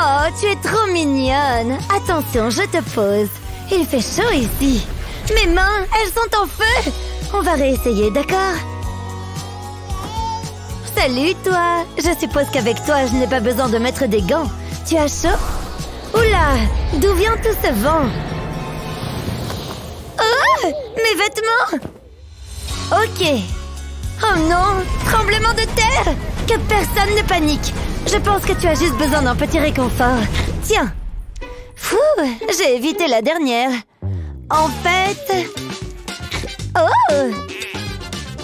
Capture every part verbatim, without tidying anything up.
Oh, tu es trop mignonne. Attention, je te pose. Il fait chaud ici. Mes mains, elles sont en feu. On va réessayer, d'accord? Salut, toi. Je suppose qu'avec toi, je n'ai pas besoin de mettre des gants. Tu as chaud? Oula, d'où vient tout ce vent? Oh, mes vêtements! Ok. Oh non, tremblement de terre! Que personne ne panique. Je pense que tu as juste besoin d'un petit réconfort. Tiens. Fou, j'ai évité la dernière. En fait... Oh!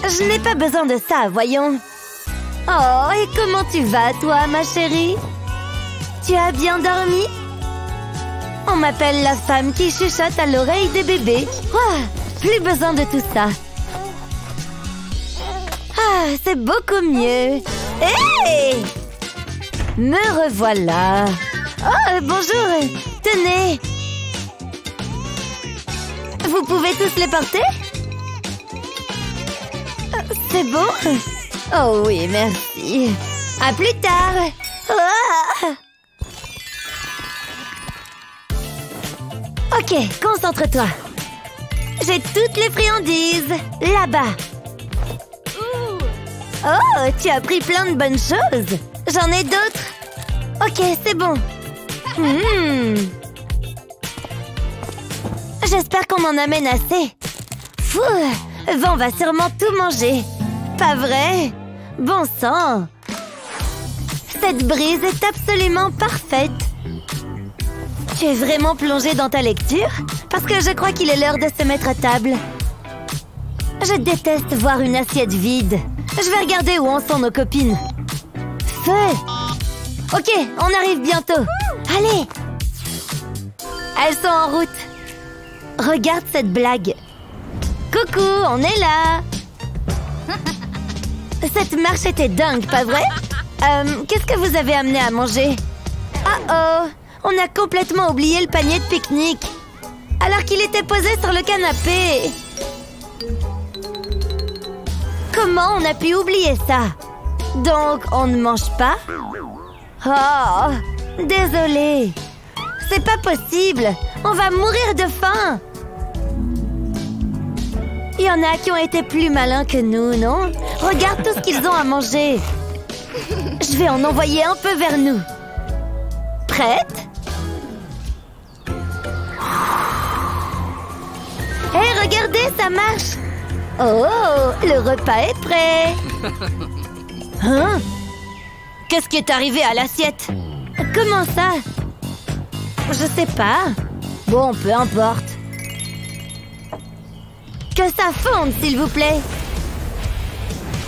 Je n'ai pas besoin de ça, voyons. Oh, et comment tu vas, toi, ma chérie? Tu as bien dormi? On m'appelle la femme qui chuchote à l'oreille des bébés. Oh, plus besoin de tout ça. Ah, c'est beaucoup mieux. Hé! Hey! Me revoilà. Oh, bonjour. Tenez. Vous pouvez tous les porter? C'est bon? Oh oui, merci. À plus tard. Oh! Ok, concentre-toi. J'ai toutes les friandises. Là-bas. Oh, tu as pris plein de bonnes choses. J'en ai d'autres. Ok, c'est bon. Mmh. J'espère qu'on en amène assez. Fou, Van va sûrement tout manger. Pas vrai? Bon sang. Cette brise est absolument parfaite. Tu es vraiment plongée dans ta lecture? Parce que je crois qu'il est l'heure de se mettre à table. Je déteste voir une assiette vide. Je vais regarder où en sont nos copines. Feu! Ok, on arrive bientôt. Allez! Elles sont en route. Regarde cette blague. Coucou, on est là. Cette marche était dingue, pas vrai? Euh, qu'est-ce que vous avez amené à manger? Oh oh! On a complètement oublié le panier de pique-nique. Alors qu'il était posé sur le canapé. Comment on a pu oublier ça? Donc, on ne mange pas? Oh, désolé. C'est pas possible. On va mourir de faim. Il y en a qui ont été plus malins que nous, non? Regarde tout ce qu'ils ont à manger. Je vais en envoyer un peu vers nous. Prête? Hé, hey, regardez, ça marche. Oh, le repas est prêt. Hein? Qu'est-ce qui est arrivé à l'assiette? Comment ça? Je sais pas. Bon, peu importe. Que ça fonde, s'il vous plaît.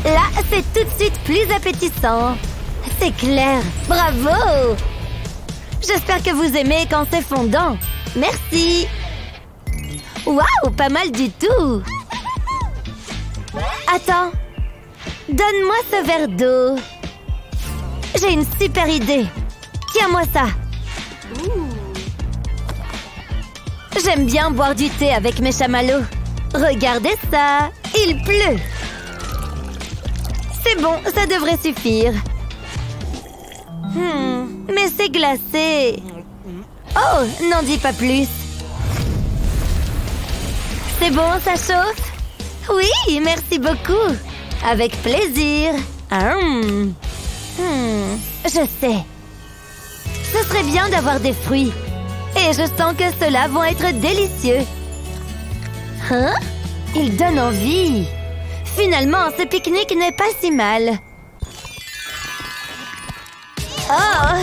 Là, c'est tout de suite plus appétissant. C'est clair. Bravo! J'espère que vous aimez quand c'est fondant. Merci. Waouh, pas mal du tout. Attends. Donne-moi ce verre d'eau. J'ai une super idée. Tiens-moi ça. J'aime bien boire du thé avec mes chamallows. Regardez ça. Il pleut. C'est bon, ça devrait suffire. Hmm, mais c'est glacé. Oh, n'en dis pas plus. C'est bon, ça chauffe? Oui, merci beaucoup. Avec plaisir. Hum. Hmm, je sais. Ce serait bien d'avoir des fruits. Et je sens que ceux-là vont être délicieux. Hein? Ils donnent envie. Finalement, ce pique-nique n'est pas si mal. Oh!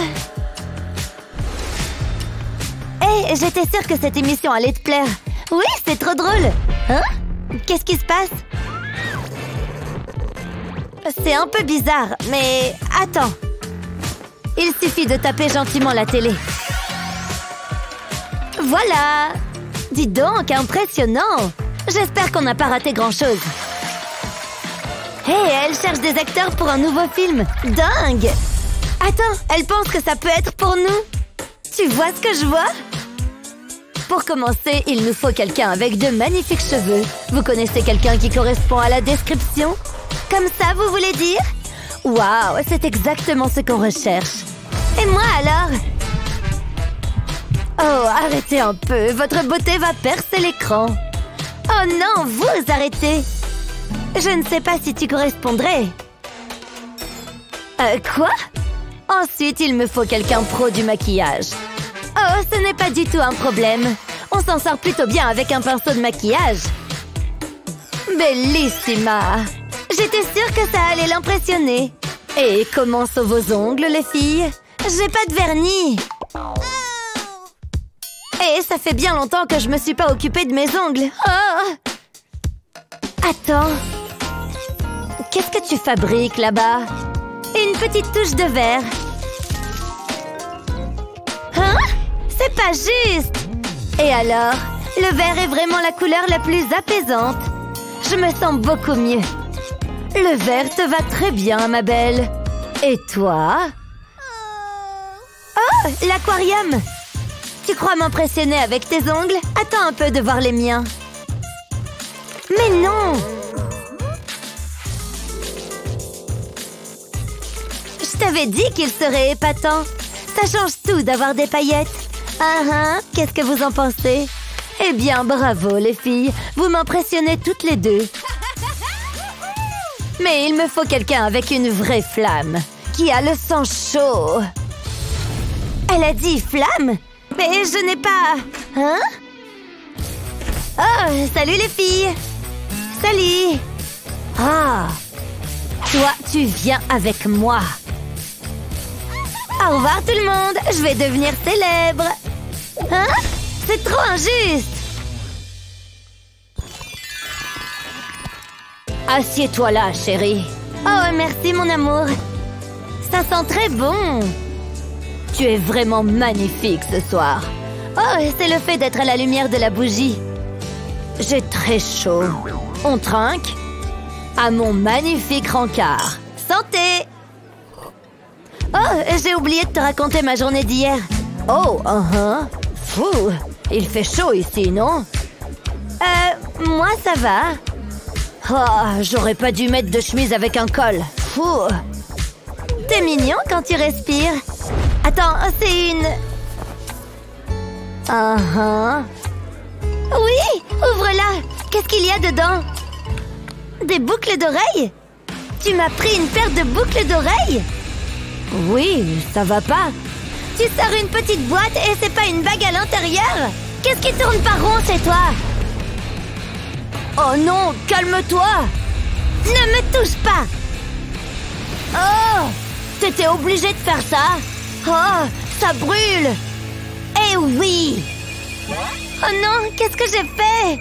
Hé, j'étais sûre que cette émission allait te plaire. Oui, c'est trop drôle. Hein? Qu'est-ce qui se passe? C'est un peu bizarre, mais attends. Il suffit de taper gentiment la télé. Voilà! Dis donc, impressionnant! J'espère qu'on n'a pas raté grand-chose. Hé, hey, elle cherche des acteurs pour un nouveau film. Dingue! Attends, elle pense que ça peut être pour nous. Tu vois ce que je vois? Pour commencer, il nous faut quelqu'un avec de magnifiques cheveux. Vous connaissez quelqu'un qui correspond à la description? Comme ça, vous voulez dire? Waouh, c'est exactement ce qu'on recherche. Et moi alors? Oh, arrêtez un peu, votre beauté va percer l'écran. Oh non, vous arrêtez. Je ne sais pas si tu correspondrais. Euh, quoi? Ensuite, il me faut quelqu'un pro du maquillage. Oh, ce n'est pas du tout un problème. On s'en sort plutôt bien avec un pinceau de maquillage. Bellissima! J'étais sûre que ça allait l'impressionner. Et comment sont vos ongles, les filles? J'ai pas de vernis. Et ça fait bien longtemps que je me suis pas occupée de mes ongles. Oh! Attends. Qu'est-ce que tu fabriques là-bas? Une petite touche de verre. Hein? C'est pas juste! Et alors? Le vert est vraiment la couleur la plus apaisante. Je me sens beaucoup mieux. Le vert te va très bien, ma belle. Et toi? Oh, l'aquarium! Tu crois m'impressionner avec tes ongles? Attends un peu de voir les miens. Mais non! Je t'avais dit qu'ils seraient épatants. Ça change tout d'avoir des paillettes. Ah ah, qu'est-ce que vous en pensez? Eh bien, bravo les filles, vous m'impressionnez toutes les deux. Mais il me faut quelqu'un avec une vraie flamme, qui a le sang chaud. Elle a dit flamme? Mais je n'ai pas... Hein? Oh, salut les filles! Salut! Ah! Toi, tu viens avec moi. Au revoir tout le monde, je vais devenir célèbre. Hein? C'est trop injuste! Assieds-toi là, chérie. Oh, merci, mon amour. Ça sent très bon. Tu es vraiment magnifique ce soir. Oh, c'est le fait d'être à la lumière de la bougie. J'ai très chaud. On trinque à mon magnifique rencard. Santé! Oh, j'ai oublié de te raconter ma journée d'hier. Oh, uh-huh. Ouh, il fait chaud ici, non? Euh, moi ça va. Oh, j'aurais pas dû mettre de chemise avec un col. Ouh. T'es mignon quand tu respires. Attends, c'est une... Uh-huh. Oui, ouvre-la. Qu'est-ce qu'il y a dedans? Des boucles d'oreilles? Tu m'as pris une paire de boucles d'oreilles? Oui, ça va pas. Tu sors une petite boîte et c'est pas une bague à l'intérieur? Qu'est-ce qui tourne pas rond chez toi? Oh non, calme-toi! Ne me touche pas! Oh! T'étais obligée de faire ça? Oh, ça brûle! Eh oui! Oh non, qu'est-ce que j'ai fait?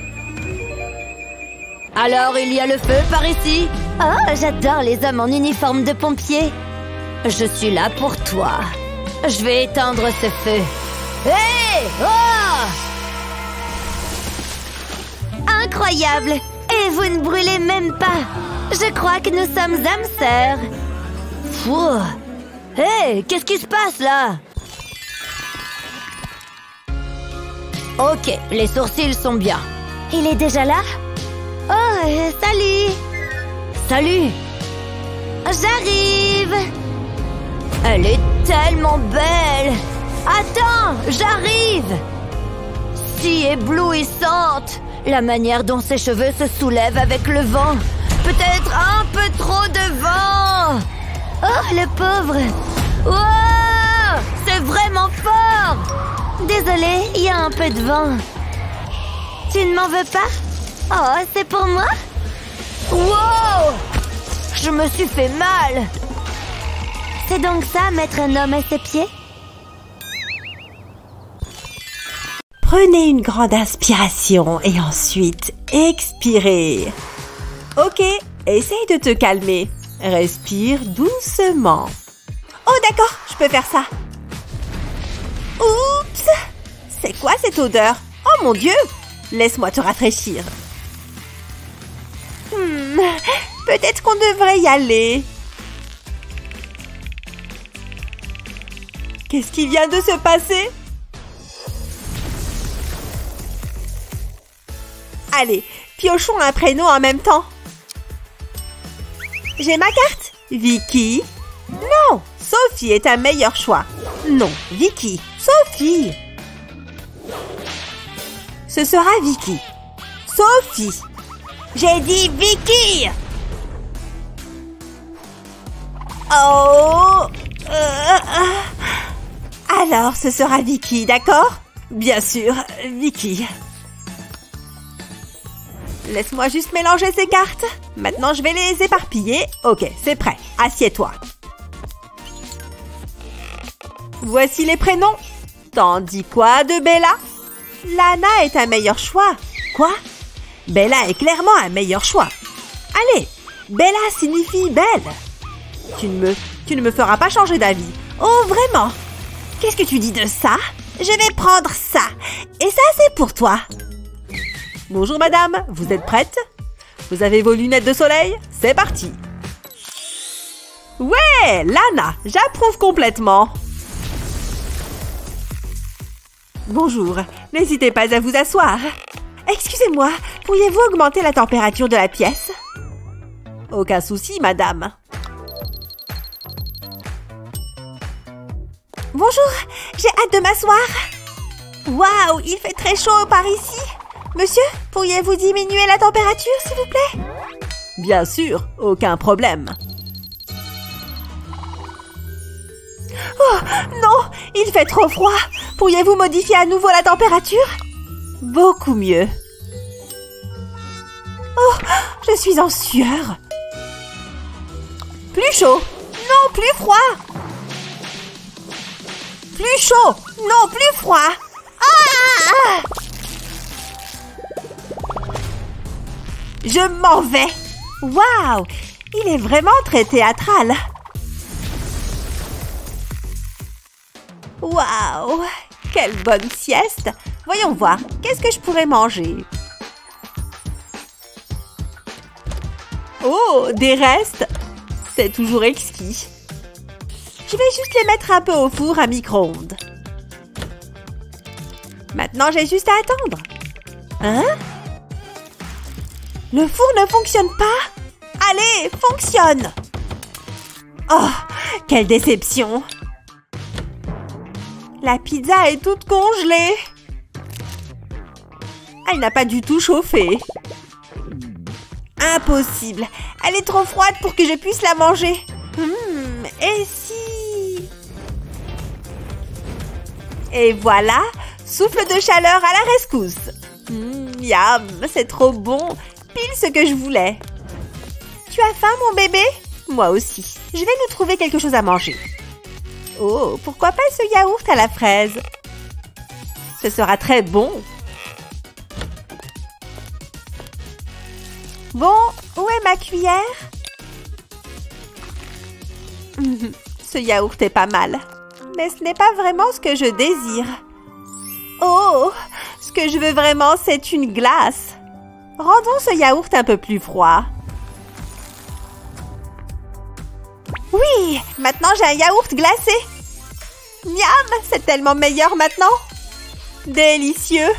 Alors, il y a le feu par ici? Oh, j'adore les hommes en uniforme de pompier. Je suis là pour toi. Je vais éteindre ce feu. Hé! Hey! Oh! Incroyable! Et vous ne brûlez même pas! Je crois que nous sommes âmes sœurs. Fou! Hé! Hey, qu'est-ce qui se passe là? Ok, les sourcils sont bien. Il est déjà là? Oh, salut! Salut! J'arrive! Elle est tellement belle! Attends, j'arrive! Si éblouissante! La manière dont ses cheveux se soulèvent avec le vent. Peut-être un peu trop de vent! Oh, le pauvre! Wow! C'est vraiment fort! Désolée, il y a un peu de vent. Tu ne m'en veux pas? Oh, c'est pour moi? Wow! Je me suis fait mal! C'est donc ça, mettre un homme à ses pieds? Prenez une grande inspiration et ensuite expirez. Ok, essaye de te calmer. Respire doucement. Oh d'accord, je peux faire ça. Oups! C'est quoi cette odeur? Oh mon Dieu! Laisse-moi te rafraîchir. Hmm, peut-être qu'on devrait y aller. Qu'est-ce qui vient de se passer? Allez, piochons un prénom en même temps. J'ai ma carte. Vicky. Non, Sophie est un meilleur choix. Non, Vicky. Sophie. ce sera Vicky. Sophie. J'ai dit Vicky. Oh euh... Alors, ce sera Vicky, d'accord? Bien sûr, Vicky. Laisse-moi juste mélanger ces cartes. Maintenant, je vais les éparpiller. Ok, c'est prêt. Assieds-toi. Voici les prénoms. T'en dis quoi de Bella? Lana est un meilleur choix. Quoi? Bella est clairement un meilleur choix. Allez, Bella signifie belle. Tu ne me, tu ne me feras pas changer d'avis. Oh, vraiment? Qu'est-ce que tu dis de ça? Je vais prendre ça. Et ça, c'est pour toi. Bonjour, madame. Vous êtes prête? Vous avez vos lunettes de soleil? C'est parti. Ouais, Lana, j'approuve complètement. Bonjour. N'hésitez pas à vous asseoir. Excusez-moi, pourriez-vous augmenter la température de la pièce? Aucun souci, madame. Bonjour, j'ai hâte de m'asseoir. Waouh, il fait très chaud par ici. Monsieur, pourriez-vous diminuer la température, s'il vous plaît? Bien sûr, aucun problème. Oh, non, il fait trop froid. Pourriez-vous modifier à nouveau la température? Beaucoup mieux. Oh, je suis en sueur. Plus chaud. Non, plus froid. Plus chaud. Non, plus froid. Ah! Je m'en vais. Waouh, il est vraiment très théâtral. Waouh, quelle bonne sieste. Voyons voir, qu'est-ce que je pourrais manger? Oh, des restes. C'est toujours exquis. Je vais juste les mettre un peu au four à micro-ondes. Maintenant, j'ai juste à attendre. Hein? Le four ne fonctionne pas? Allez, fonctionne! Oh, quelle déception! La pizza est toute congelée. Elle n'a pas du tout chauffé. Impossible. Elle est trop froide pour que je puisse la manger. Hum, et si... Et voilà, souffle de chaleur à la rescousse. Hum, yum, c'est trop bon. Pile ce que je voulais. Tu as faim, mon bébé? Moi aussi. Je vais nous trouver quelque chose à manger. Oh, pourquoi pas ce yaourt à la fraise? Ce sera très bon. Bon, où est ma cuillère? Mmh, ce yaourt est pas mal. Mais ce n'est pas vraiment ce que je désire. Oh, ce que je veux vraiment, c'est une glace. Rendons ce yaourt un peu plus froid. Oui, maintenant j'ai un yaourt glacé. Miam, c'est tellement meilleur maintenant. Délicieux.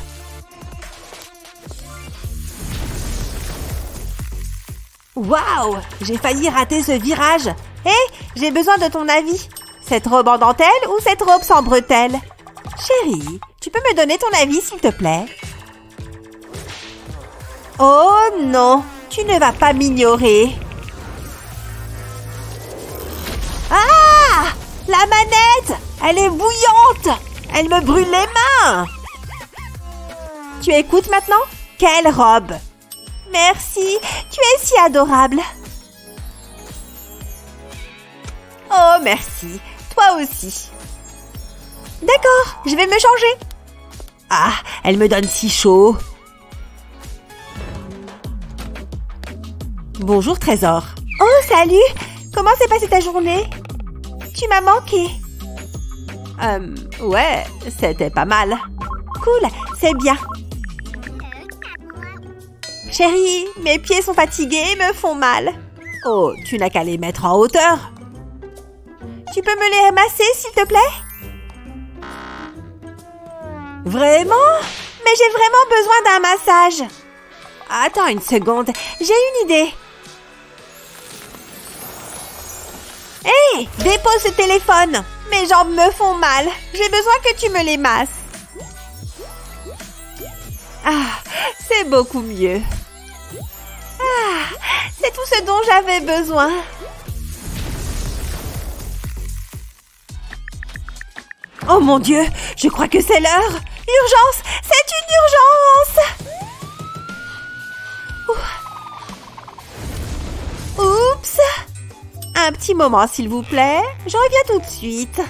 Waouh, j'ai failli rater ce virage. Hé, hey, j'ai besoin de ton avis. Cette robe en dentelle ou cette robe sans bretelles? Chérie, tu peux me donner ton avis, s'il te plaît? Oh non, tu ne vas pas m'ignorer. Ah! La manette! Elle est bouillante! Elle me brûle les mains! Tu écoutes maintenant? Quelle robe! Merci, tu es si adorable. Oh, merci. Toi aussi. D'accord, je vais me changer. Ah, elle me donne si chaud. Bonjour, Trésor. Oh, salut. Comment s'est passée ta journée? Tu m'as manqué. Euh, ouais, c'était pas mal. Cool, c'est bien. Chérie, mes pieds sont fatigués et me font mal. Oh, tu n'as qu'à les mettre en hauteur. Tu peux me les ramasser, s'il te plaît? Vraiment? Mais j'ai vraiment besoin d'un massage. Attends une seconde, j'ai une idée. Hé, hey, dépose ce téléphone. Mes jambes me font mal. J'ai besoin que tu me les masses. Ah, c'est beaucoup mieux. Ah, c'est tout ce dont j'avais besoin. Oh mon Dieu, je crois que c'est l'heure. L'urgence, c'est une urgence. Oups. Un petit moment, s'il vous plaît. Je reviens tout de suite.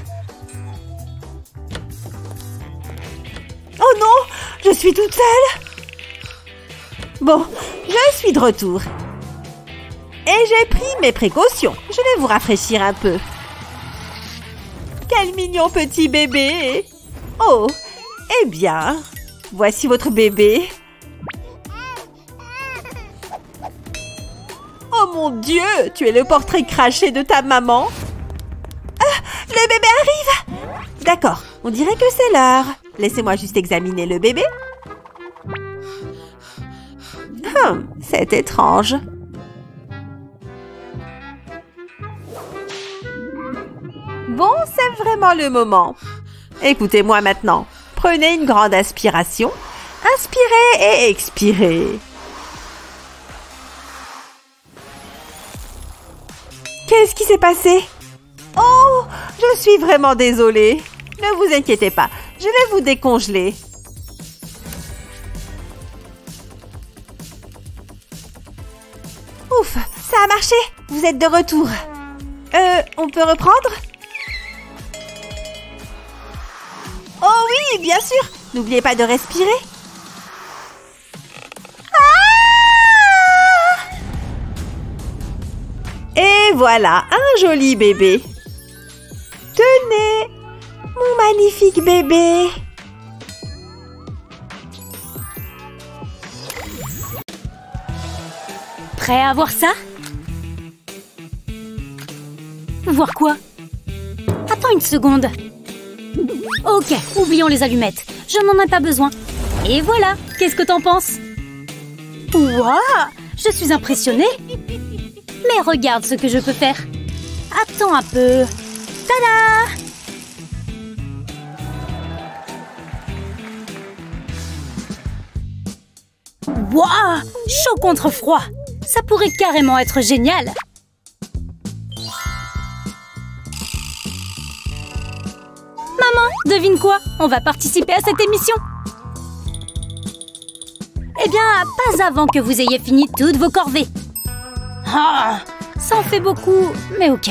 Oh non, je suis toute seule. Bon, je suis de retour. Et j'ai pris mes précautions. Je vais vous rafraîchir un peu. Quel mignon petit bébé! Oh, eh bien, voici votre bébé. Oh mon Dieu, tu es le portrait craché de ta maman. Ah, le bébé arrive! D'accord, on dirait que c'est l'heure. Laissez-moi juste examiner le bébé. Hum, c'est étrange. Bon, c'est vraiment le moment. Écoutez-moi maintenant. Prenez une grande inspiration. Inspirez et expirez. Qu'est-ce qui s'est passé? Oh, je suis vraiment désolée. Ne vous inquiétez pas, je vais vous décongeler. Ouf, ça a marché. Vous êtes de retour. Euh, on peut reprendre? Oh oui, bien sûr. N'oubliez pas de respirer. Ah! Et voilà, un joli bébé. Tenez, mon magnifique bébé. Prêt à voir ça? Voir quoi? Attends une seconde. Ok, oublions les allumettes. Je n'en ai pas besoin. Et voilà, qu'est-ce que t'en penses? Waouh, je suis impressionnée. Mais regarde ce que je peux faire. Attends un peu. Tada! Waouh, chaud contre froid. Ça pourrait carrément être génial. Devine quoi? On va participer à cette émission. Eh bien, pas avant que vous ayez fini toutes vos corvées. Ah, ça en fait beaucoup, mais ok.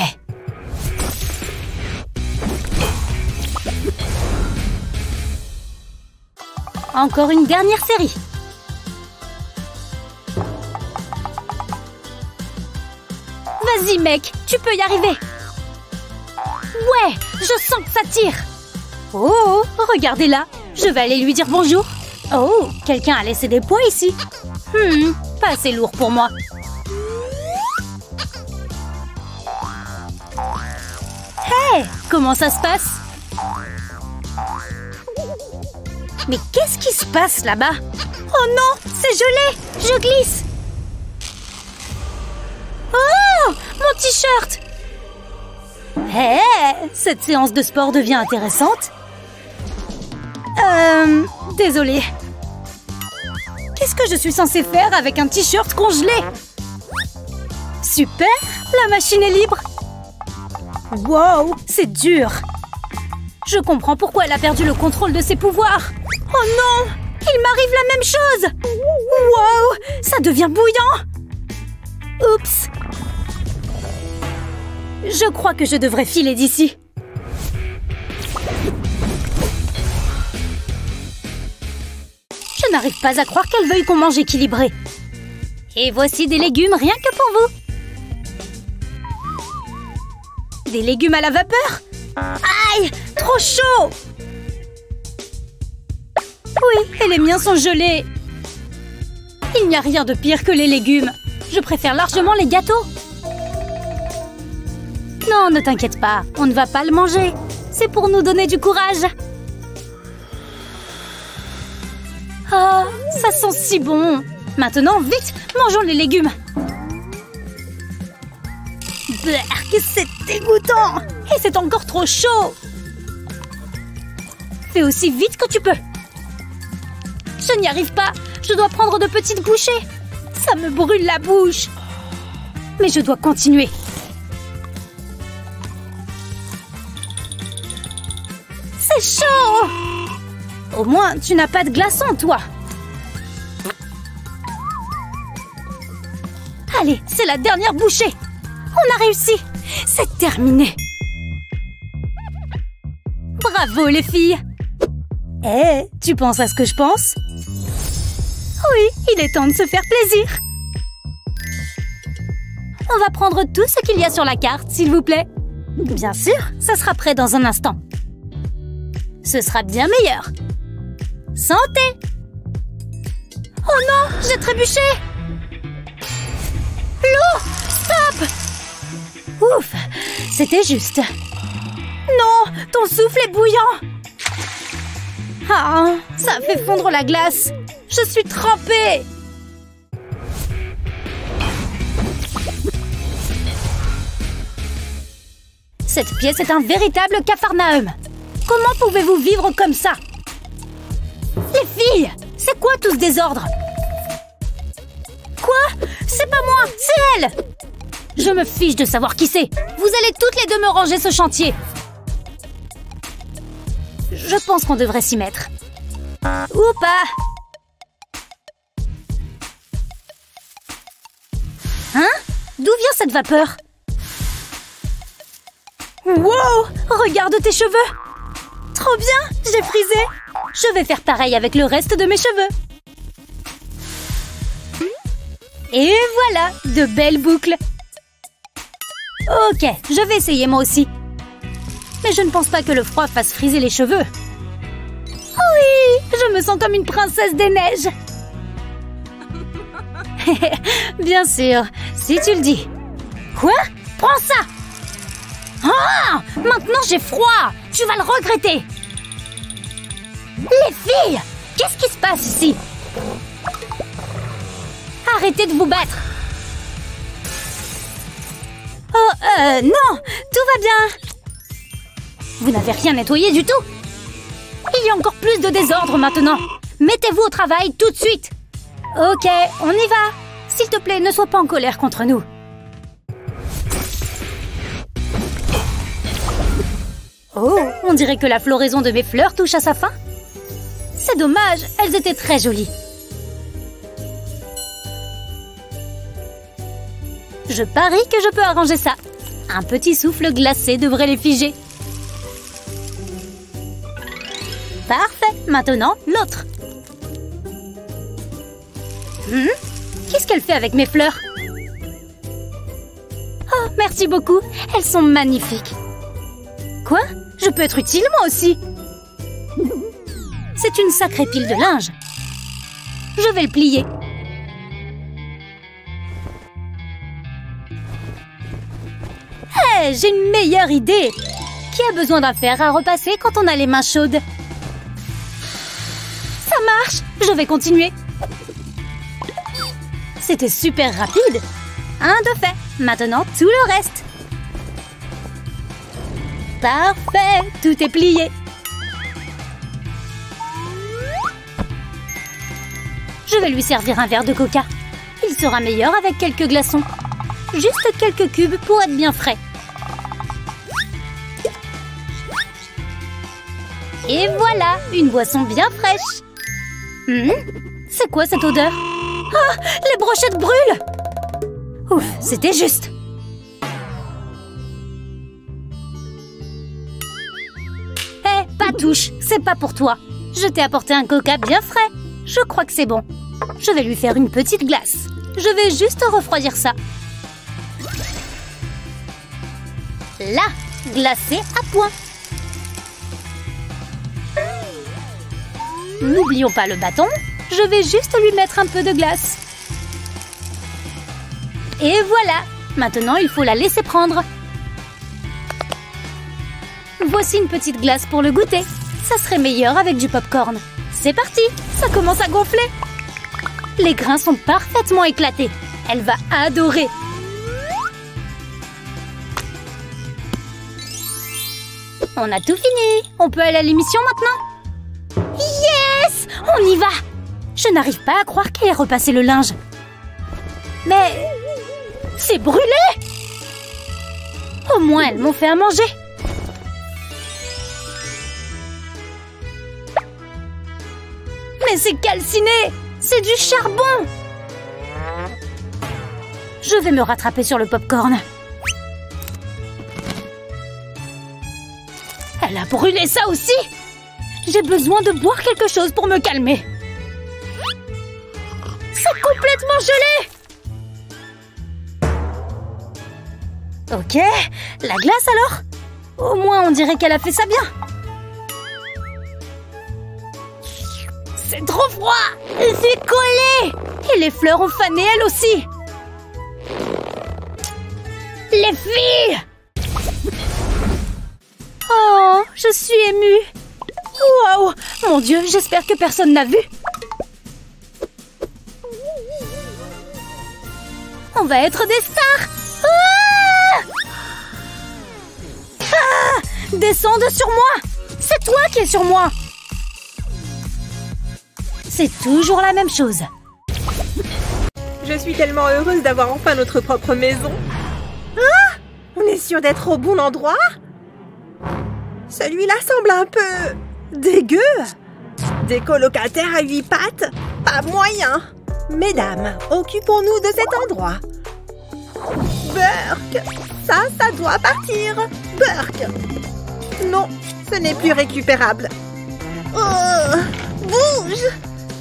Encore une dernière série. Vas-y, mec, tu peux y arriver. Ouais, je sens que ça tire. Oh, regardez-la. Je vais aller lui dire bonjour. Oh, quelqu'un a laissé des poids ici. Hmm, pas assez lourd pour moi. Hey, comment ça se passe? Mais qu'est-ce qui se passe là-bas? Oh non, c'est gelé. Je glisse. Oh, mon t-shirt. Hey, cette séance de sport devient intéressante. Euh... Désolée. Qu'est-ce que je suis censée faire avec un t-shirt congelé? Super, la machine est libre. Wow, c'est dur. Je comprends pourquoi elle a perdu le contrôle de ses pouvoirs. Oh non, il m'arrive la même chose. Wow, ça devient bouillant. Oups. Je crois que je devrais filer d'ici. Je n'arrive pas à croire qu'elle veuille qu'on mange équilibré. Et voici des légumes rien que pour vous. Des légumes à la vapeur? Aïe! Trop chaud! Oui, et les miens sont gelés. Il n'y a rien de pire que les légumes. Je préfère largement les gâteaux. Non, ne t'inquiète pas, on ne va pas le manger. C'est pour nous donner du courage. Ah, oh, ça sent si bon. Maintenant, vite, mangeons les légumes. Brrr, que c'est dégoûtant. Et c'est encore trop chaud. Fais aussi vite que tu peux. Je n'y arrive pas. Je dois prendre de petites bouchées. Ça me brûle la bouche. Mais je dois continuer. C'est chaud. Au moins, tu n'as pas de glaçons, toi. Allez, c'est la dernière bouchée. On a réussi. C'est terminé. Bravo, les filles. Eh, hey, tu penses à ce que je pense? Oui, il est temps de se faire plaisir. On va prendre tout ce qu'il y a sur la carte, s'il vous plaît. Bien sûr, ça sera prêt dans un instant. Ce sera bien meilleur. Santé! Oh non, j'ai trébuché! L'eau! Stop! Ouf, c'était juste. Non, ton souffle est bouillant! Ah, ça fait fondre la glace. Je suis trempée. Cette pièce est un véritable capharnaüm. Comment pouvez-vous vivre comme ça? Les filles, c'est quoi tout ce désordre? Quoi? C'est pas moi, c'est elle! Je me fiche de savoir qui c'est. Vous allez toutes les deux me ranger ce chantier. Je pense qu'on devrait s'y mettre. Ou pas. Hein? D'où vient cette vapeur? Wow! Regarde tes cheveux! Trop bien! J'ai frisé! Je vais faire pareil avec le reste de mes cheveux. Et voilà! De belles boucles! Ok, je vais essayer moi aussi. Mais je ne pense pas que le froid fasse friser les cheveux. Oui, je me sens comme une princesse des neiges. Bien sûr, si tu le dis. Quoi? Prends ça! Ah! Maintenant j'ai froid! Tu vas le regretter! Les filles! Qu'est-ce qui se passe ici? Arrêtez de vous battre! Oh, euh, non! Tout va bien! Vous n'avez rien nettoyé du tout. Il y a encore plus de désordre maintenant. Mettez-vous au travail tout de suite. Ok, on y va. S'il te plaît, ne sois pas en colère contre nous. Oh, on dirait que la floraison de mes fleurs touche à sa fin. C'est dommage, elles étaient très jolies. Je parie que je peux arranger ça. Un petit souffle glacé devrait les figer. Parfait. Maintenant, l'autre. Hmm? Qu'est-ce qu'elle fait avec mes fleurs? Oh, merci beaucoup. Elles sont magnifiques. Quoi? Je peux être utile, moi aussi. C'est une sacrée pile de linge. Je vais le plier. Hey, j'ai une meilleure idée. Qui a besoin d'un fer à repasser quand on a les mains chaudes? Marche, je vais continuer. C'était super rapide. Un de fait. Maintenant, tout le reste. Parfait, tout est plié. Je vais lui servir un verre de coca. Il sera meilleur avec quelques glaçons. Juste quelques cubes pour être bien frais. Et voilà, une boisson bien fraîche. Mmh, c'est quoi cette odeur? Ah, les brochettes brûlent! Ouf, c'était juste! Hé, hey, pas touche, c'est pas pour toi. Je t'ai apporté un coca bien frais. Je crois que c'est bon. Je vais lui faire une petite glace. Je vais juste refroidir ça. Là, glacé à point. N'oublions pas le bâton. Je vais juste lui mettre un peu de glace. Et voilà. Maintenant, il faut la laisser prendre. Voici une petite glace pour le goûter. Ça serait meilleur avec du pop-corn. C'est parti. Ça commence à gonfler. Les grains sont parfaitement éclatés. Elle va adorer. On a tout fini. On peut aller à l'émission maintenant? On y va! Je n'arrive pas à croire qu'elle ait repassé le linge. Mais... c'est brûlé! Au moins, elles m'ont fait à manger. Mais c'est calciné! C'est du charbon! Je vais me rattraper sur le pop-corn. Elle a brûlé ça aussi! J'ai besoin de boire quelque chose pour me calmer. C'est complètement gelé! Ok, la glace alors? Au moins on dirait qu'elle a fait ça bien. C'est trop froid! C'est collé! Et les fleurs ont fané elles aussi! Les filles! Oh, je suis émue! Waouh! Mon Dieu, j'espère que personne n'a vu! On va être des stars! Ah! Ah! Descende sur moi! C'est toi qui es sur moi! C'est toujours la même chose. Je suis tellement heureuse d'avoir enfin notre propre maison. Ah! On est sûr d'être au bon endroit? Celui-là semble un peu... dégueu! Des colocataires à huit pattes? Pas moyen! Mesdames, occupons-nous de cet endroit. Burke! Ça, ça doit partir! Burke! Non, ce n'est plus récupérable. Oh! Bouge!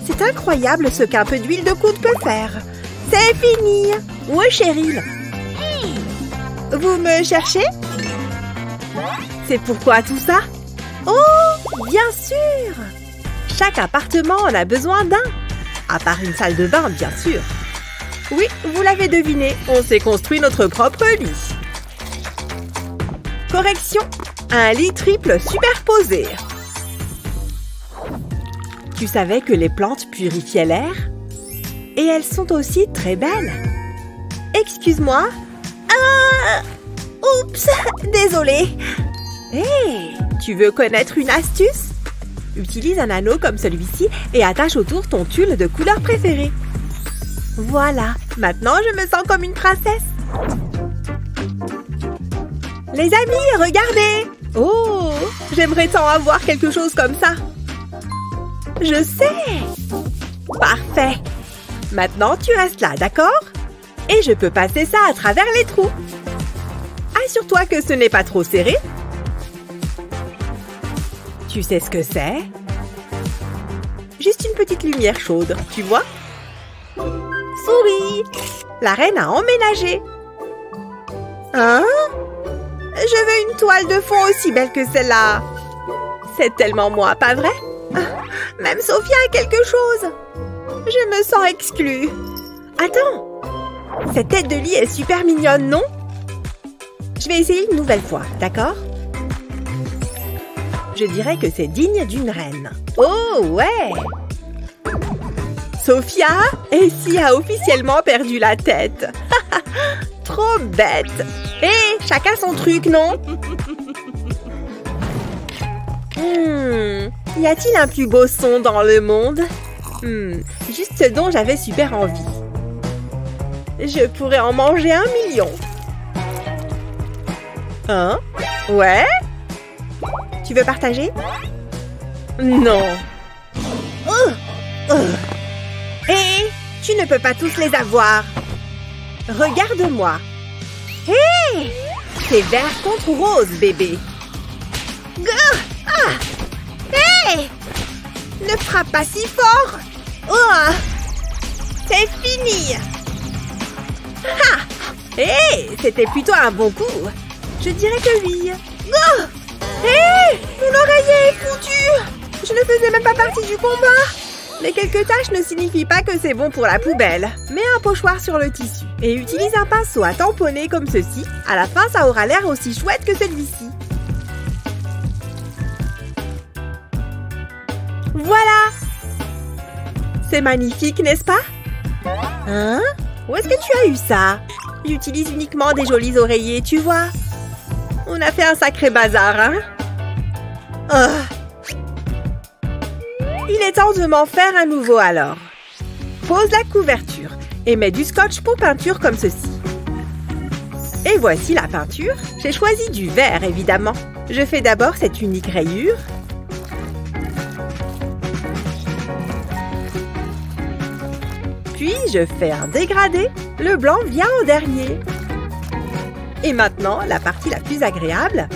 C'est incroyable ce qu'un peu d'huile de coude peut faire. C'est fini! Où est Cheryl? Vous me cherchez? C'est pourquoi tout ça? Oh, bien sûr! Chaque appartement en a besoin d'un. À part une salle de bain, bien sûr. Oui, vous l'avez deviné, on s'est construit notre propre lit. Correction, un lit triple superposé. Tu savais que les plantes purifiaient l'air? Et elles sont aussi très belles. Excuse-moi. Ah! Oups, désolée. Hé, hey, tu veux connaître une astuce? Utilise un anneau comme celui-ci et attache autour ton tulle de couleur préférée. Voilà, maintenant je me sens comme une princesse. Les amis, regardez! Oh, j'aimerais tant avoir quelque chose comme ça. Je sais! Parfait! Maintenant, tu restes là, d'accord? Et je peux passer ça à travers les trous. Assure-toi que ce n'est pas trop serré. Tu sais ce que c'est? Juste une petite lumière chaude, tu vois? Souris! La reine a emménagé. Hein? Je veux une toile de fond aussi belle que celle-là. C'est tellement moi, pas vrai? Même Sophia a quelque chose. Je me sens exclue. Attends! Cette tête de lit est super mignonne, non? Je vais essayer une nouvelle fois, d'accord? Je dirais que c'est digne d'une reine. Oh, ouais! Sophia, Essie a officiellement perdu la tête. Trop bête! Hé, chacun son truc, non? hmm, y a-t-il un plus beau son dans le monde? hmm, Juste ce dont j'avais super envie. Je pourrais en manger un million. Hein? Ouais? Tu veux partager? Non. Oh, oh. Hé, tu ne peux pas tous les avoir. Regarde-moi. Hé, c'est vert contre rose, bébé. Ah. Hé, ne frappe pas si fort. Oh. C'est fini. Ah. Hé, c'était plutôt un bon coup. Je dirais que oui. Oh. Hé, mon oreiller est foutu. Je ne faisais même pas partie du combat. Mais quelques taches ne signifient pas que c'est bon pour la poubelle. Mets un pochoir sur le tissu et utilise un pinceau à tamponner comme ceci. À la fin, ça aura l'air aussi chouette que celui-ci. Voilà! C'est magnifique, n'est-ce pas? Hein? Où est-ce que tu as eu ça? J'utilise uniquement des jolis oreillers, tu vois. On a fait un sacré bazar, hein? Oh. Il est est temps de m'en faire un nouveau alors. Pose la couverture et mets du scotch pour peinture comme ceci. Et voici la peinture. J'ai choisi du vert, évidemment. Je fais d'abord cette unique rayure. Puis, je fais un dégradé. Le blanc vient en dernier. Et maintenant, la partie la plus agréable.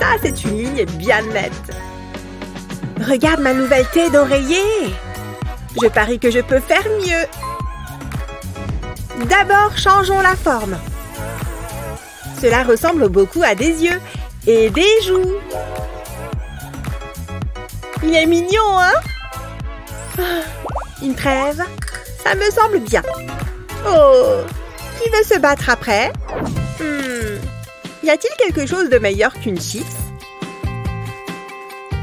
Ça, c'est une ligne bien nette. Regarde ma nouvelle taie d'oreiller. Je parie que je peux faire mieux. D'abord, changeons la forme. Cela ressemble beaucoup à des yeux et des joues. Il est mignon, hein? Une trêve? Ça me semble bien. Oh! Qui veut se battre après? Hmm. Y a-t-il quelque chose de meilleur qu'une chips?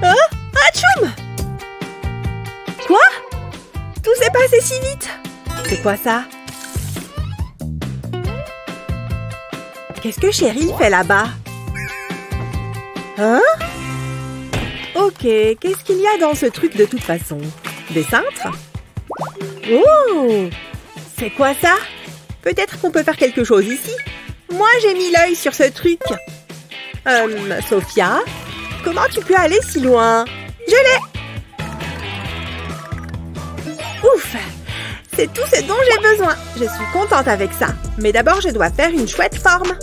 Oh! Atchoum! Quoi? Tout s'est passé si vite! C'est quoi ça? Qu'est-ce que Chérie fait là-bas? Hein? Ok, qu'est-ce qu'il y a dans ce truc de toute façon? Des cintres? Oh! C'est quoi ça? Peut-être qu'on peut faire quelque chose ici. Moi, j'ai mis l'œil sur ce truc. Euh, Sophia, comment tu peux aller si loin? Je l'ai! Ouf! C'est tout ce dont j'ai besoin. Je suis contente avec ça. Mais d'abord, je dois faire une chouette forme.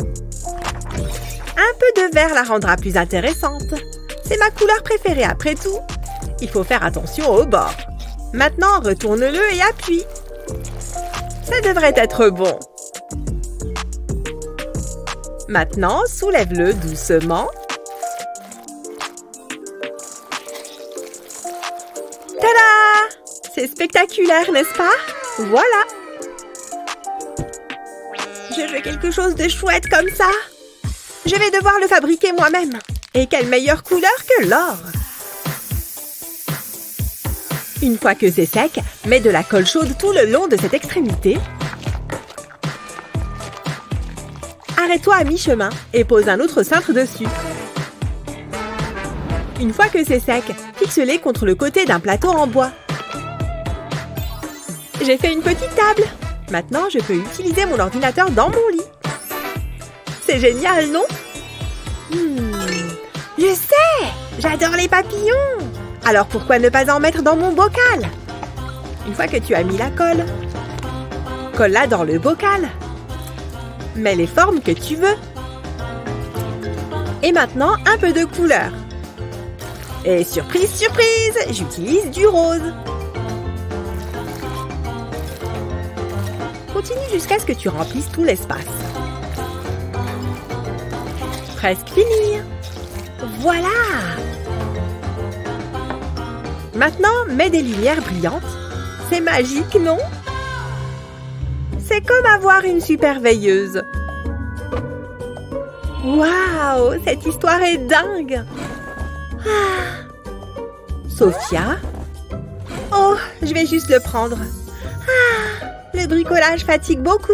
Un peu de vert la rendra plus intéressante. C'est ma couleur préférée après tout. Il faut faire attention au bord. Maintenant, retourne-le et appuie. Ça devrait être bon. Maintenant, soulève-le doucement. Tada! C'est spectaculaire, n'est-ce pas? Voilà! Je veux quelque chose de chouette comme ça. Je vais devoir le fabriquer moi-même. Et quelle meilleure couleur que l'or! Une fois que c'est sec, mets de la colle chaude tout le long de cette extrémité. Arrête-toi à mi-chemin et pose un autre cintre dessus. Une fois que c'est sec, fixe-les contre le côté d'un plateau en bois. J'ai fait une petite table. Maintenant, je peux utiliser mon ordinateur dans mon lit. C'est génial, non? hmm. Je sais! J'adore les papillons! Alors pourquoi ne pas en mettre dans mon bocal? Une fois que tu as mis la colle, colle-la dans le bocal. Mets les formes que tu veux. Et maintenant, un peu de couleur. Et surprise, surprise, j'utilise du rose. Continue jusqu'à ce que tu remplisses tout l'espace. Presque fini. Voilà! Maintenant, mets des lumières brillantes. C'est magique, non? C'est comme avoir une super veilleuse. Waouh! Cette histoire est dingue! Ah. Sophia? Oh, je vais juste le prendre. Ah, le bricolage fatigue beaucoup.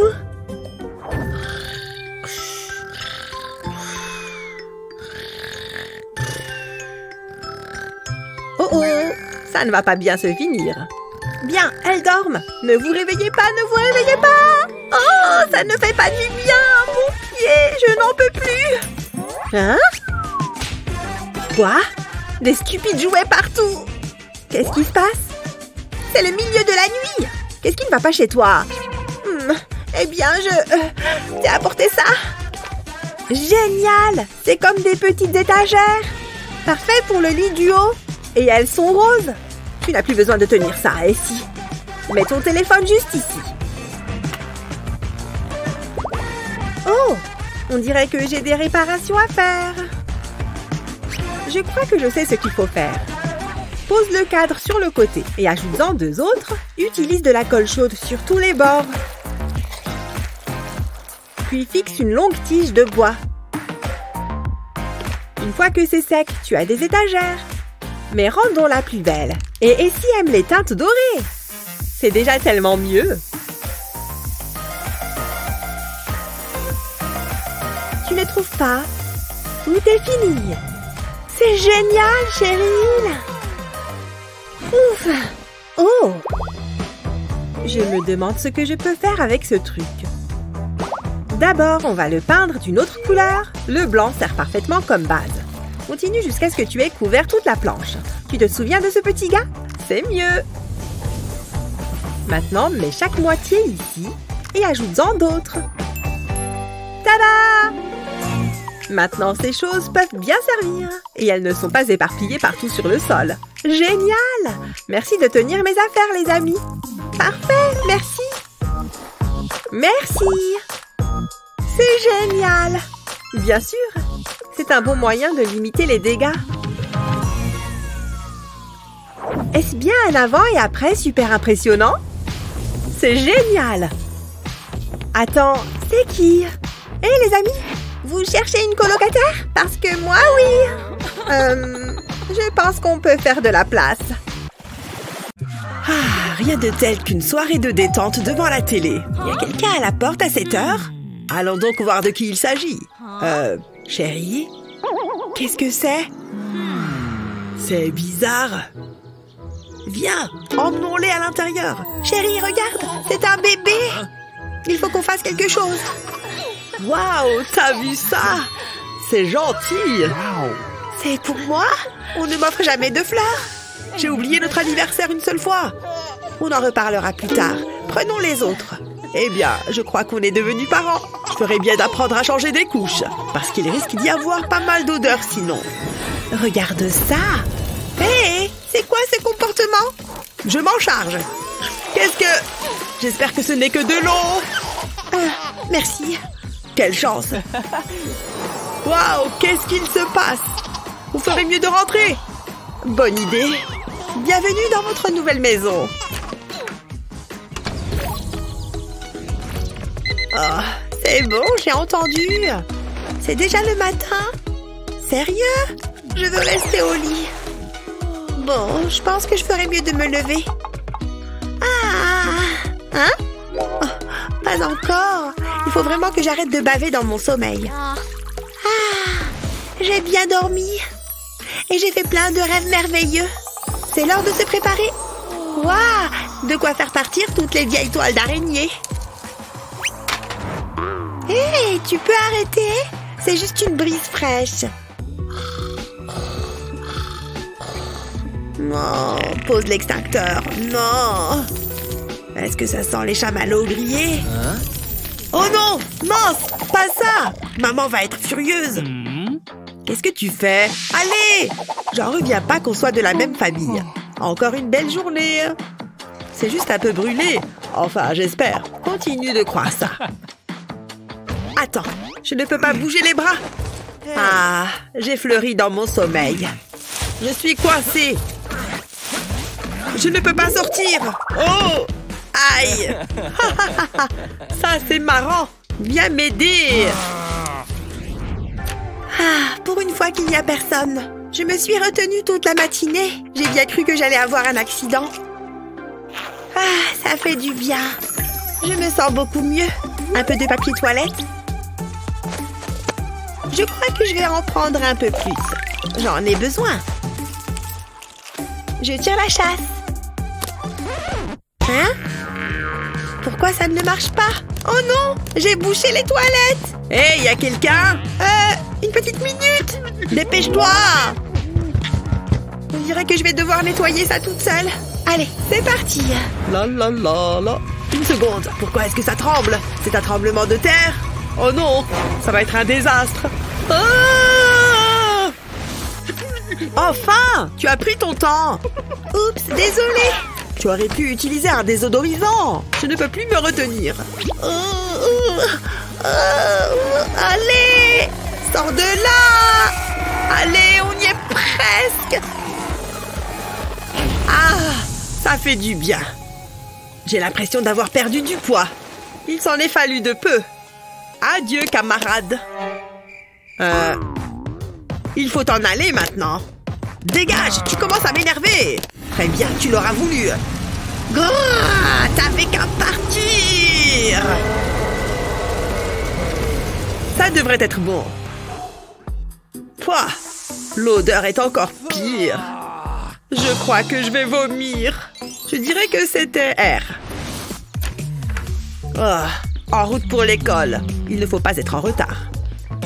Oh oh! Ça ne va pas bien se finir. Bien, elles dorment. Ne vous réveillez pas, ne vous réveillez pas. Oh, ça ne fait pas du bien. Mon pied, je n'en peux plus. Hein? Quoi? Des stupides jouets partout. Qu'est-ce qui se passe? C'est le milieu de la nuit. Qu'est-ce qui ne va pas chez toi? hmm, Eh bien, je... Euh, t'ai apporté ça. Génial. C'est comme des petites étagères. Parfait pour le lit du haut. Et elles sont roses. Tu n'as plus besoin de tenir ça, et si? Mets ton téléphone juste ici. Oh! On dirait que j'ai des réparations à faire. Je crois que je sais ce qu'il faut faire. Pose le cadre sur le côté et ajoute-en deux autres. Utilise de la colle chaude sur tous les bords. Puis fixe une longue tige de bois. Une fois que c'est sec, tu as des étagères. Mais rendons-la plus belle. Et Essie aime les teintes dorées. C'est déjà tellement mieux. Tu ne trouves pas? Tout est fini. C'est génial, chérie. Ouf. Oh. Je me demande ce que je peux faire avec ce truc. D'abord, on va le peindre d'une autre couleur. Le blanc sert parfaitement comme base. Continue jusqu'à ce que tu aies couvert toute la planche. Tu te souviens de ce petit gars? C'est mieux. Maintenant, mets chaque moitié ici et ajoute-en d'autres. Tada! Maintenant, ces choses peuvent bien servir. Et elles ne sont pas éparpillées partout sur le sol. Génial! Merci de tenir mes affaires, les amis. Parfait, merci. Merci. C'est génial. Bien sûr. C'est un bon moyen de limiter les dégâts. Est-ce bien un avant et après super impressionnant? C'est génial. Attends, c'est qui? Hé hey, les amis, vous cherchez une colocataire? Parce que moi, oui. Euh, je pense qu'on peut faire de la place. Ah, rien de tel qu'une soirée de détente devant la télé. Il y a quelqu'un à la porte à sept heures? Allons donc voir de qui il s'agit. Euh... Chérie? Qu'est-ce que c'est? C'est bizarre. Viens, emmenons-les à l'intérieur. Chérie, regarde, c'est un bébé. Il faut qu'on fasse quelque chose. Waouh, t'as vu ça? C'est gentil. C'est pour moi? On ne m'offre jamais de fleurs. J'ai oublié notre anniversaire une seule fois. On en reparlera plus tard. Prenons les autres. Eh bien, je crois qu'on est devenus parents. Je ferais bien d'apprendre à changer des couches, parce qu'il risque d'y avoir pas mal d'odeurs sinon. Regarde ça. Hé, hey, c'est quoi ce comportement? Je m'en charge. Qu'est-ce que... J'espère que ce n'est que de l'eau. Euh, merci. Quelle chance. Waouh, qu'est-ce qu'il se passe? On ferait mieux de rentrer. Bonne idée. Bienvenue dans votre nouvelle maison. Oh, c'est bon, j'ai entendu. C'est déjà le matin. Sérieux? Je veux rester au lit. Bon, je pense que je ferais mieux de me lever. Ah! Hein? Oh, pas encore. Il faut vraiment que j'arrête de baver dans mon sommeil. Ah! J'ai bien dormi. Et j'ai fait plein de rêves merveilleux. C'est l'heure de se préparer. Waouh! De quoi faire partir toutes les vieilles toiles d'araignée. Hé, hey, tu peux arrêter? C'est juste une brise fraîche. Non, pose l'extincteur. Non. Est-ce que ça sent les chamallows grillés? Hein? Oh non, mince, pas ça. Maman va être furieuse. Qu'est-ce que tu fais? Allez! J'en reviens pas qu'on soit de la même famille. Encore une belle journée. C'est juste un peu brûlé. Enfin, j'espère. Continue de croire ça. Attends, je ne peux pas bouger les bras. Ah, j'ai fleuri dans mon sommeil. Je suis coincée. Je ne peux pas sortir. Oh, aïe. Ça, c'est marrant. Viens m'aider. Ah, pour une fois qu'il n'y a personne. Je me suis retenue toute la matinée. J'ai bien cru que j'allais avoir un accident. Ah, ça fait du bien. Je me sens beaucoup mieux. Un peu de papier toilette. Je crois que je vais en prendre un peu plus. J'en ai besoin. Je tire la chasse. Hein? Pourquoi ça ne marche pas? Oh non! J'ai bouché les toilettes! Hé, hey, y a quelqu'un? Euh, une petite minute! Dépêche-toi! On dirait que je vais devoir nettoyer ça toute seule. Allez, c'est parti! La la la la... Une seconde, pourquoi est-ce que ça tremble? C'est un tremblement de terre? Oh non, ça va être un désastre. Oh! Enfin, tu as pris ton temps. Oups, désolé. Tu aurais pu utiliser un désodorisant. Je ne peux plus me retenir. Oh, oh, oh, allez, sors de là. Allez, on y est presque. Ah, ça fait du bien. J'ai l'impression d'avoir perdu du poids. Il s'en est fallu de peu. Adieu, camarade. Euh... Il faut t'en aller maintenant. Dégage, tu commences à m'énerver. Très bien, tu l'auras voulu. Grrrr, t'avais qu'à partir. Ça devrait être bon. Pouah, L'odeur est encore pire. Je crois que je vais vomir. Je dirais que c'était R. Oh, en route pour l'école. Il ne faut pas être en retard.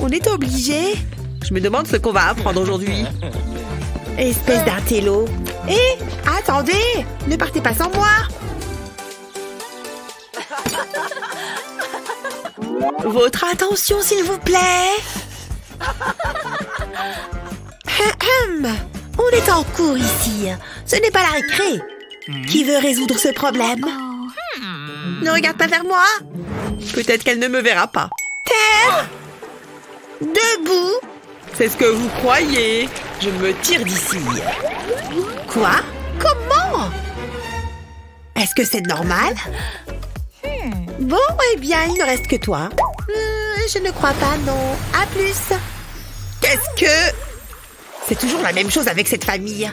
On est obligé. Je me demande ce qu'on va apprendre aujourd'hui. Espèce d'intello. Hé, attendez, ne partez pas sans moi. Votre attention, s'il vous plaît. On est en cours ici. Ce n'est pas la récré. Qui veut résoudre ce problème? Ne regarde pas vers moi. Peut-être qu'elle ne me verra pas. Terre! Debout! C'est ce que vous croyez. Je me tire d'ici. Quoi? Comment? Est-ce que c'est normal? Bon, eh bien, il ne reste que toi. Hmm, je ne crois pas, non. À plus. Qu'est-ce que... C'est toujours la même chose avec cette famille.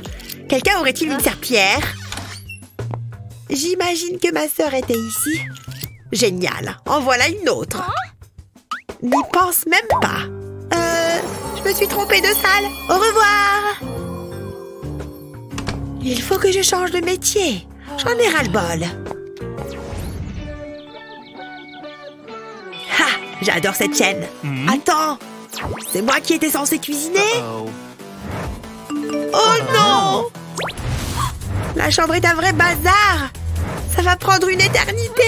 Quelqu'un aurait-il une serpillière? J'imagine que ma sœur était ici. Génial. En voilà une autre. N'y pense même pas. Euh, je me suis trompée de salle. Au revoir. Il faut que je change de métier. J'en ai ras-le-bol. Ha! J'adore cette chaîne. Mmh. Attends, c'est moi qui étais censée cuisiner? Uh-oh. Oh non! La chambre est un vrai bazar. Ça va prendre une éternité.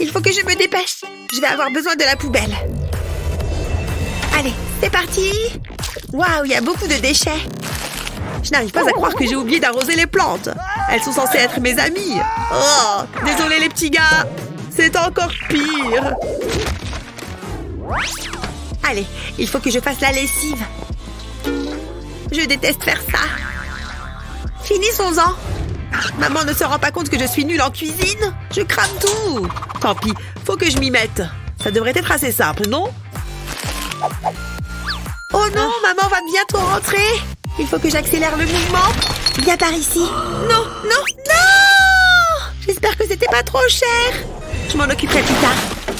Il faut que je me dépêche. Je vais avoir besoin de la poubelle. Allez, c'est parti. Waouh, il y a beaucoup de déchets. Je n'arrive pas à croire que j'ai oublié d'arroser les plantes. Elles sont censées être mes amies. Oh, désolé les petits gars. C'est encore pire. Allez, il faut que je fasse la lessive. Je déteste faire ça. Finissons-en. Maman ne se rend pas compte que je suis nulle en cuisine. Je crame tout. Tant pis, faut que je m'y mette. Ça devrait être assez simple, non? Oh non, maman va bientôt rentrer. Il faut que j'accélère le mouvement. Viens par ici. Non, non, non! J'espère que c'était pas trop cher. Je m'en occuperai plus tard.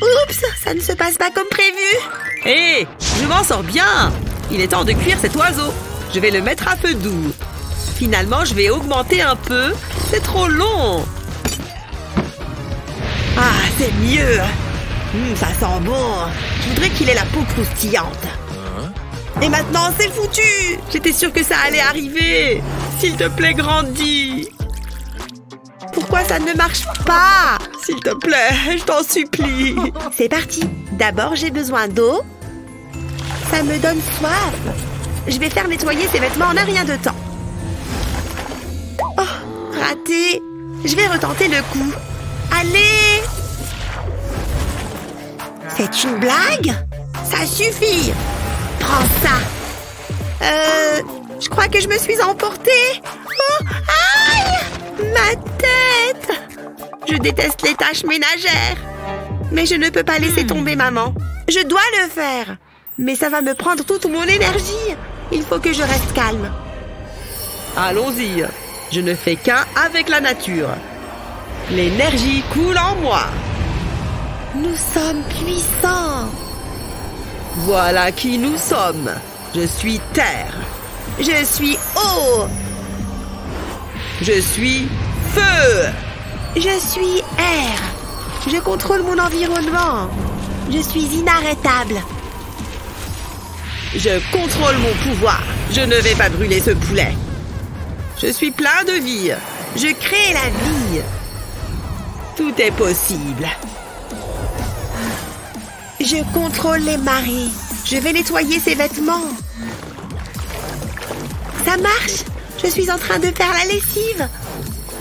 Oups, ça ne se passe pas comme prévu. Hé, hey, je m'en sors bien. Il est temps de cuire cet oiseau. Je vais le mettre à feu doux. Finalement, je vais augmenter un peu. C'est trop long. Ah, c'est mieux. Mmh, ça sent bon. Je voudrais qu'il ait la peau croustillante. Et maintenant, c'est foutu. J'étais sûre que ça allait arriver. S'il te plaît, grandis. Pourquoi ça ne marche pas? S'il te plaît, je t'en supplie. C'est parti. D'abord, j'ai besoin d'eau. Ça me donne soif. Je vais faire nettoyer ces vêtements en un rien de temps. Oh, raté. Je vais retenter le coup. Allez! C'est une blague? Ça suffit. Prends ça. Euh, je crois que je me suis emportée. Oh, aïe! Ma tête! Je déteste les tâches ménagères. Mais je ne peux pas laisser tomber maman. Je dois le faire. Mais ça va me prendre toute mon énergie. Il faut que je reste calme. Allons-y. Je ne fais qu'un avec la nature. L'énergie coule en moi. Nous sommes puissants. Voilà qui nous sommes. Je suis terre. Je suis eau. Je suis feu. Je suis air. Je contrôle mon environnement. Je suis inarrêtable. Je contrôle mon pouvoir. Je ne vais pas brûler ce poulet. Je suis plein de vie. Je crée la vie. Tout est possible. Je contrôle les marées. Je vais nettoyer ces vêtements. Ça marche. Je suis en train de faire la lessive.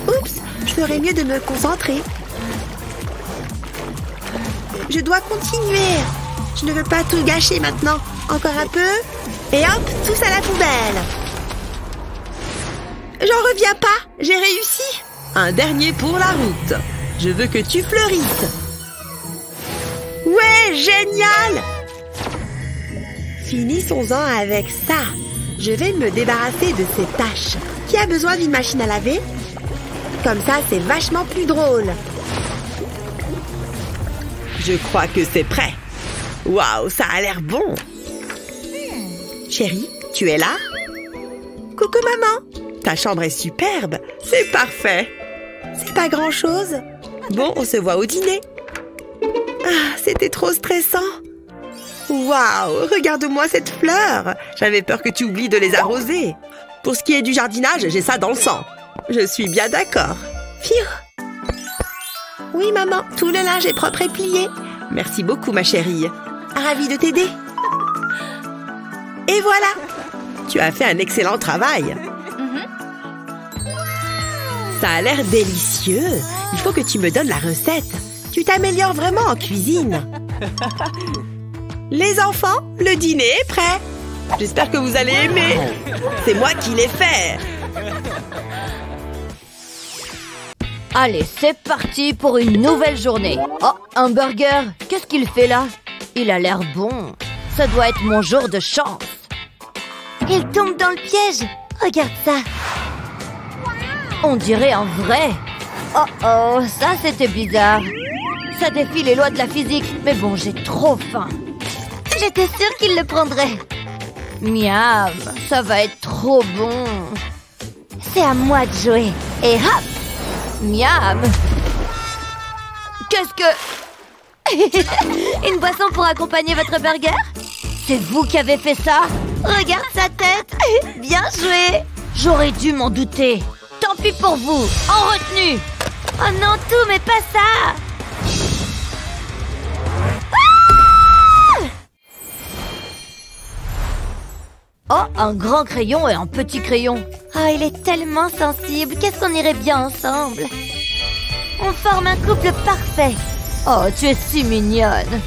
Oups, je ferais mieux de me concentrer. Je dois continuer. Je ne veux pas tout gâcher maintenant. Encore un peu. Et hop, tous à la poubelle. J'en reviens pas. J'ai réussi. Un dernier pour la route. Je veux que tu fleurisses. Ouais, génial. Finissons-en avec ça. Je vais me débarrasser de ces tâches. Qui a besoin d'une machine à laver? Comme ça, c'est vachement plus drôle. Je crois que c'est prêt. Waouh, ça a l'air bon. Chérie, tu es là? Coucou maman, ta chambre est superbe, c'est parfait. C'est pas grand-chose. Bon, on se voit au dîner. Ah, c'était trop stressant. Waouh, regarde-moi cette fleur. J'avais peur que tu oublies de les arroser. Pour ce qui est du jardinage, j'ai ça dans le sang. Je suis bien d'accord. Phew. Oui, maman, tout le linge est propre et plié. Merci beaucoup, ma chérie. Ravie de t'aider. Et voilà. Tu as fait un excellent travail. Ça a l'air délicieux. Il faut que tu me donnes la recette. Tu t'améliores vraiment en cuisine. Les enfants, le dîner est prêt. J'espère que vous allez aimer. C'est moi qui l'ai fait. Allez, c'est parti pour une nouvelle journée. Oh, un burger. Qu'est-ce qu'il fait là? Il a l'air bon. Ça doit être mon jour de chance. Il tombe dans le piège. Regarde ça. On dirait un vrai. Oh oh, ça c'était bizarre. Ça défie les lois de la physique. Mais bon, j'ai trop faim. J'étais sûre qu'il le prendrait. Miam, ça va être trop bon. C'est à moi de jouer. Et hop. Miam. Qu'est-ce que... Une boisson pour accompagner votre burger? C'est vous qui avez fait ça? Regarde sa tête. Bien joué. J'aurais dû m'en douter. Tant pis pour vous, en retenue. Oh non, tout, mais pas ça. Ah! Oh, un grand crayon et un petit crayon. Oh, il est tellement sensible. Qu'est-ce qu'on irait bien ensemble? On forme un couple parfait. Oh, tu es si mignonne.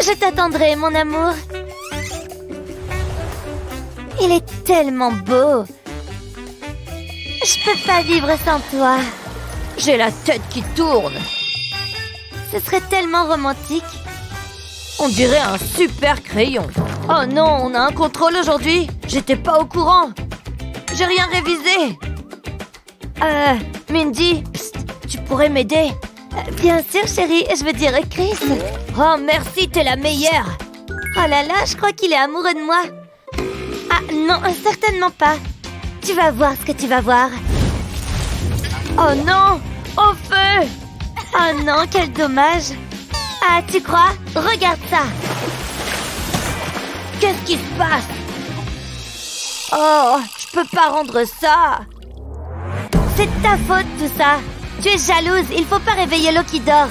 Je t'attendrai, mon amour. Il est tellement beau. Je peux pas vivre sans toi. J'ai la tête qui tourne. Ce serait tellement romantique. On dirait un super crayon. Oh non, on a un contrôle aujourd'hui. J'étais pas au courant. J'ai rien révisé. Euh, Mindy, pst, tu pourrais m'aider? euh, Bien sûr, chérie. Je veux dire Chris. Oh, merci, t'es la meilleure. Oh là là, je crois qu'il est amoureux de moi. Ah non, certainement pas. Tu vas voir ce que tu vas voir. Oh non! Au feu! Oh non, quel dommage! Ah, tu crois? Regarde ça! Qu'est-ce qui se passe? Oh, je peux pas rendre ça! C'est de ta faute, tout ça! Tu es jalouse, il faut pas réveiller l'eau qui dort!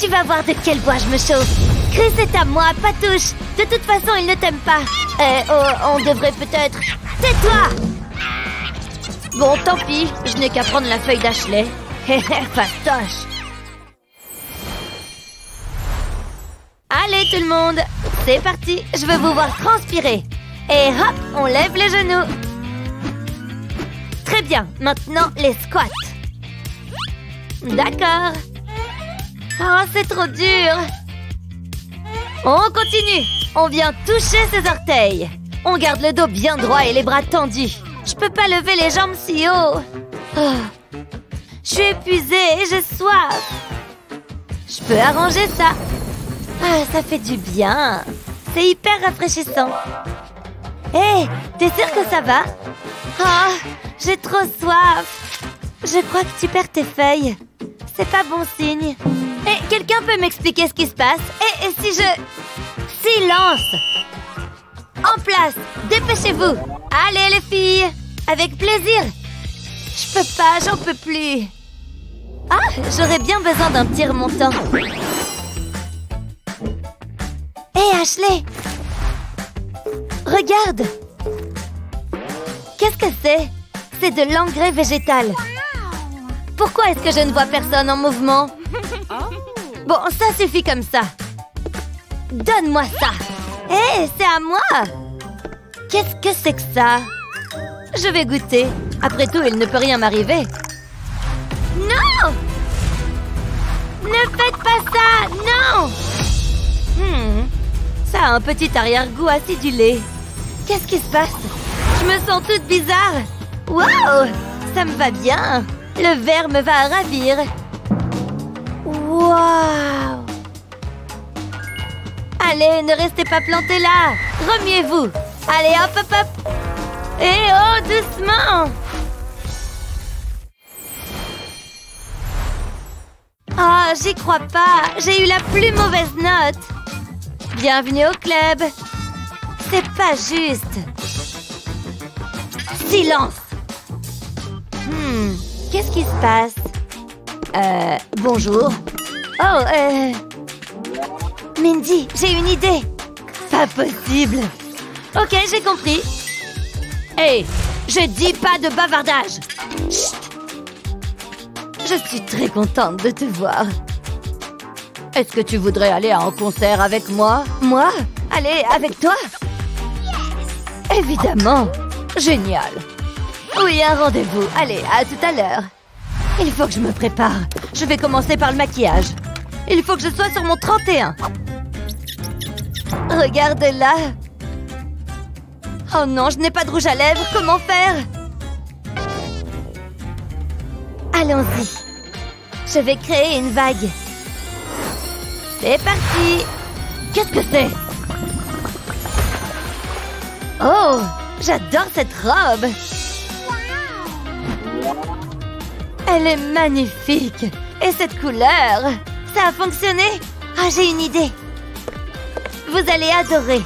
Tu vas voir de quel bois je me chauffe! Chris est à moi, pas touche! De toute façon, il ne t'aime pas! Eh oh, on devrait peut-être... Tais-toi! Bon, tant pis, je n'ai qu'à prendre la feuille d'Ashley. Hé hé, fastoche. Allez tout le monde, c'est parti, je veux vous voir transpirer. Et hop, on lève les genoux. Très bien, maintenant les squats. D'accord. Oh, c'est trop dur. On continue, on vient toucher ses orteils. On garde le dos bien droit et les bras tendus. Je peux pas lever les jambes si haut. Oh. Je suis épuisée et j'ai soif. Je peux arranger ça. Ah, ça fait du bien. C'est hyper rafraîchissant. Hé, hey, t'es sûre que ça va? Ah, oh, j'ai trop soif. Je crois que tu perds tes feuilles. C'est pas bon signe. Hé, hey, quelqu'un peut m'expliquer ce qui se passe? Et, et si je... Silence! En place, dépêchez-vous. Allez les filles, avec plaisir. Je peux pas, j'en peux plus. Ah, j'aurais bien besoin d'un petit remontant. Hé hey Ashley, regarde. Qu'est-ce que c'est? C'est de l'engrais végétal. Pourquoi est-ce que je ne vois personne en mouvement? Bon, ça suffit comme ça. Donne-moi ça. Hé, hey, c'est à moi! Qu'est-ce que c'est que ça? Je vais goûter. Après tout, il ne peut rien m'arriver. Non! Ne faites pas ça! Non! Hmm, ça a un petit arrière-goût acidulé. Qu'est-ce qui se passe? Je me sens toute bizarre. Waouh! Ça me va bien. Le verre me va à ravir. Waouh! Allez, ne restez pas plantés là. Remiez-vous. Allez, hop, hop, hop. Et oh, doucement. Oh, j'y crois pas. J'ai eu la plus mauvaise note. Bienvenue au club. C'est pas juste. Silence. Hmm, qu'est-ce qui se passe? Euh, bonjour. Oh, euh... Mindy, j'ai une idée. Pas possible. Ok, j'ai compris. Hé, hey, je dis pas de bavardage. Chut. Je suis très contente de te voir. Est-ce que tu voudrais aller à un concert avec moi? Moi? Aller avec toi? Yes. Évidemment. Génial. Oui, un rendez-vous. Allez, à tout à l'heure. Il faut que je me prépare. Je vais commencer par le maquillage. Il faut que je sois sur mon trente et un. Regarde-la. Oh non, je n'ai pas de rouge à lèvres. Comment faire? Allons-y. Je vais créer une vague. C'est parti. Qu'est-ce que c'est? Oh, j'adore cette robe. Elle est magnifique. Et cette couleur, ça a fonctionné? Ah, j'ai une idée. Vous allez adorer.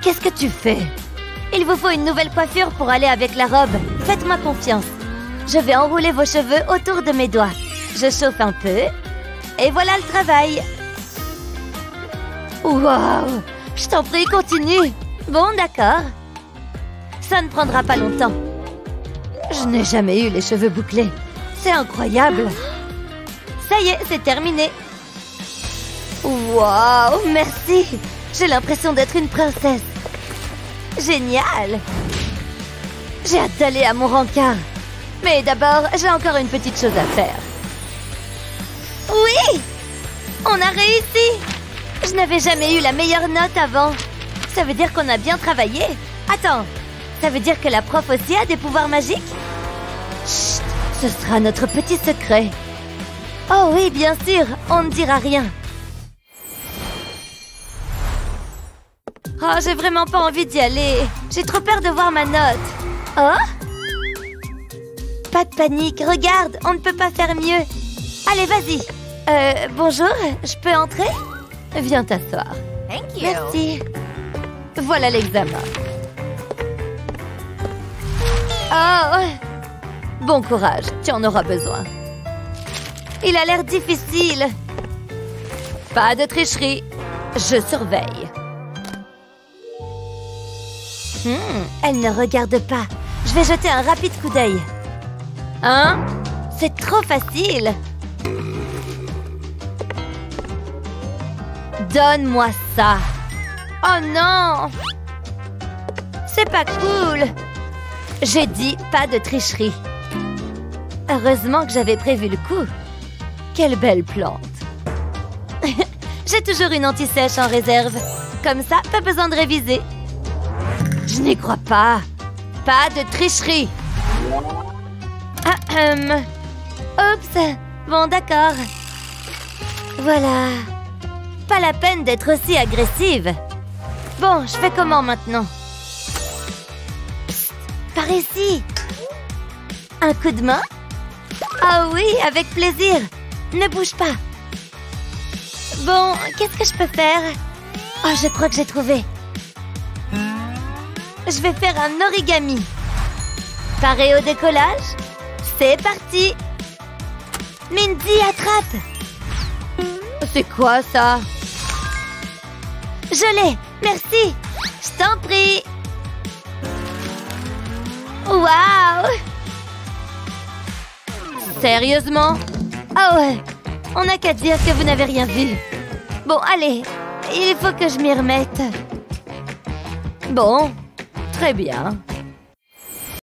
Qu'est-ce que tu fais? Il vous faut une nouvelle coiffure pour aller avec la robe. Faites-moi confiance. Je vais enrouler vos cheveux autour de mes doigts. Je chauffe un peu. Et voilà le travail. Waouh! Je t'en prie, continue. Bon, d'accord. Ça ne prendra pas longtemps. Je n'ai jamais eu les cheveux bouclés. C'est incroyable. Ça y est, c'est terminé. Waouh, merci. J'ai l'impression d'être une princesse. Génial. J'ai hâte d'aller à mon rencard. Mais d'abord, j'ai encore une petite chose à faire. Oui! On a réussi! Je n'avais jamais eu la meilleure note avant. Ça veut dire qu'on a bien travaillé. Attends, ça veut dire que la prof aussi a des pouvoirs magiques? Chut, ce sera notre petit secret. Oh oui, bien sûr, on ne dira rien. Oh, j'ai vraiment pas envie d'y aller. J'ai trop peur de voir ma note. Oh? Pas de panique, regarde, on ne peut pas faire mieux. Allez, vas-y. Euh, bonjour, je peux entrer? Viens t'asseoir. Merci. Voilà l'examen. Oh! Bon courage, tu en auras besoin. Il a l'air difficile. Pas de tricherie. Je surveille. Hmm, elle ne regarde pas. Je vais jeter un rapide coup d'œil. Hein? C'est trop facile! Donne-moi ça! Oh non! C'est pas cool! J'ai dit pas de tricherie. Heureusement que j'avais prévu le coup. Quelle belle plante! J'ai toujours une anti-sèche en réserve. Comme ça, pas besoin de réviser. Je n'y crois pas! Pas de tricherie! Ah, euh... Oups. Bon, d'accord. Voilà. Pas la peine d'être aussi agressive. Bon, je fais comment maintenant? Psst, par ici. Un coup de main? Ah oui, avec plaisir. Ne bouge pas. Bon, qu'est-ce que je peux faire? Oh, je crois que j'ai trouvé. Je vais faire un origami. Pareil au décollage? C'est parti! Mindy, attrape! C'est quoi, ça? Je l'ai! Merci! Je t'en prie! Waouh! Sérieusement? Ah ouais! On n'a qu'à dire que vous n'avez rien vu. Bon, allez! Il faut que je m'y remette. Bon, très bien.